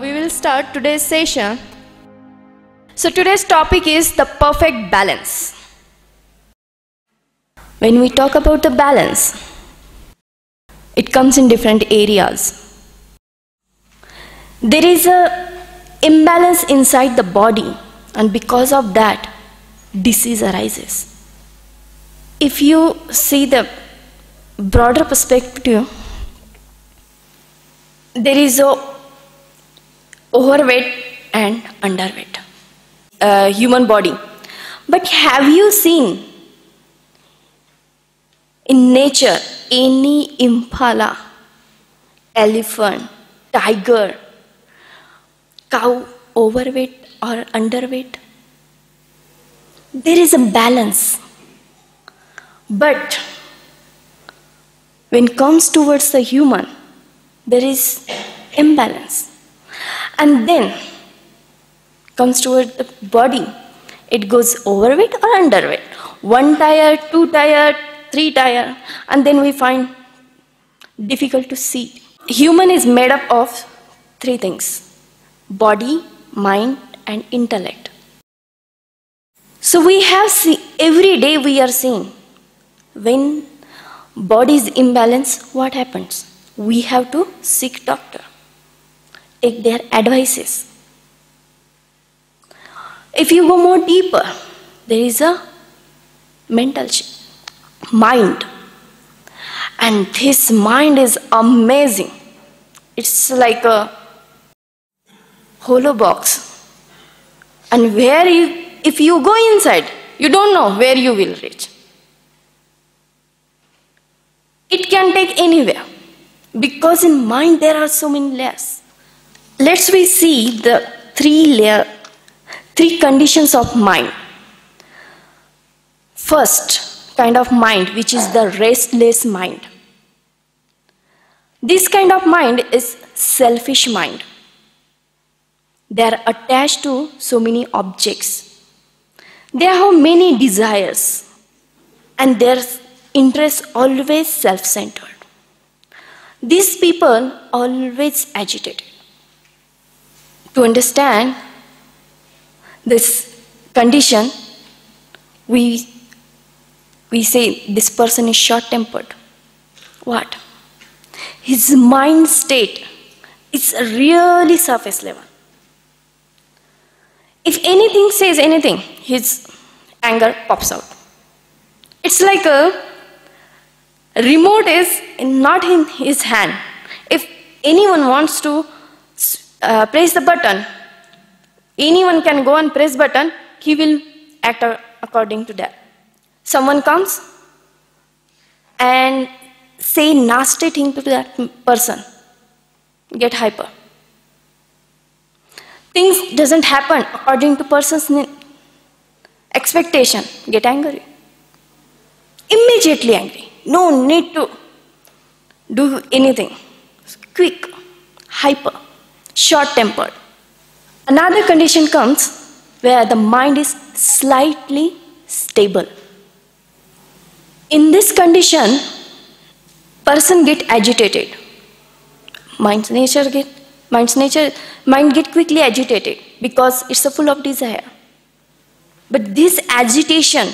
We will start today's session. So today's topic is the perfect balance. When we talk about the balance, it comes in different areas. There is an imbalance inside the body, and because of that, disease arises. If you see the broader perspective, there is a overweight and underweight human body. But have you seen in nature any impala, elephant, tiger, cow overweight or underweight? There is a balance. But when it comes towards the human, there is imbalance. And then comes towards the body, it goes overweight or underweight. 1 tire, 2 tire, 3 tire, and then we find difficult to see. Human is made up of 3 things: body, mind, and intellect. So we have seen, every day we are seeing, when body is imbalanced, what happens? We have to seek doctor, take their advices. If you go more deeper, there is a mental mind. And this mind is amazing. It's like a hollow box. And where you, if you go inside, you don't know where you will reach. It can take anywhere, because in mind there are so many layers. Let's we see the 3 conditions of mind. First kind of mind, which is the restless mind. This kind of mind is selfish mind. They are attached to so many objects. They have many desires, and their interests always self-centered. These people always agitated. To understand this condition, we say this person is short-tempered. What? His mind state is really surface level. If anything says anything, his anger pops out. It's like a remote is not in his hand. If anyone wants to press the button, anyone can go and press button, he will act according to that. Someone comes and say nasty thing to that person, get hyper. Things doesn't happen according to person's expectation, get angry. Immediately angry. No need to do anything. Quick, hyper, short-tempered. Another condition comes where the mind is slightly stable. In this condition, person get agitated. Mind get quickly agitated because it's full of desire. But this agitation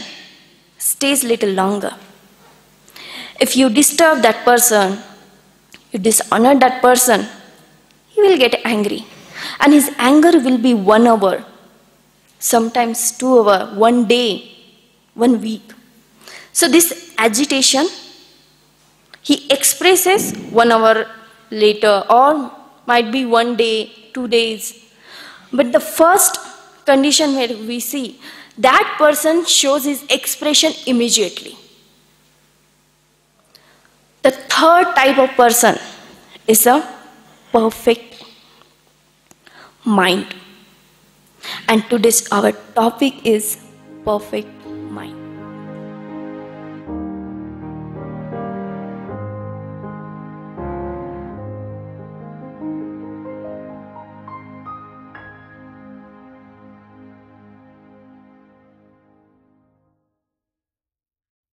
stays little longer. If you disturb that person, you dishonor that person, he will get angry. And his anger will be 1 hour, sometimes 2 hours, 1 day, 1 week. So this agitation, he expresses 1 hour later, or might be 1 day, 2 days. But the first condition where we see, that person shows his expression immediately. The third type of person is a perfect mind. And today's our topic is perfect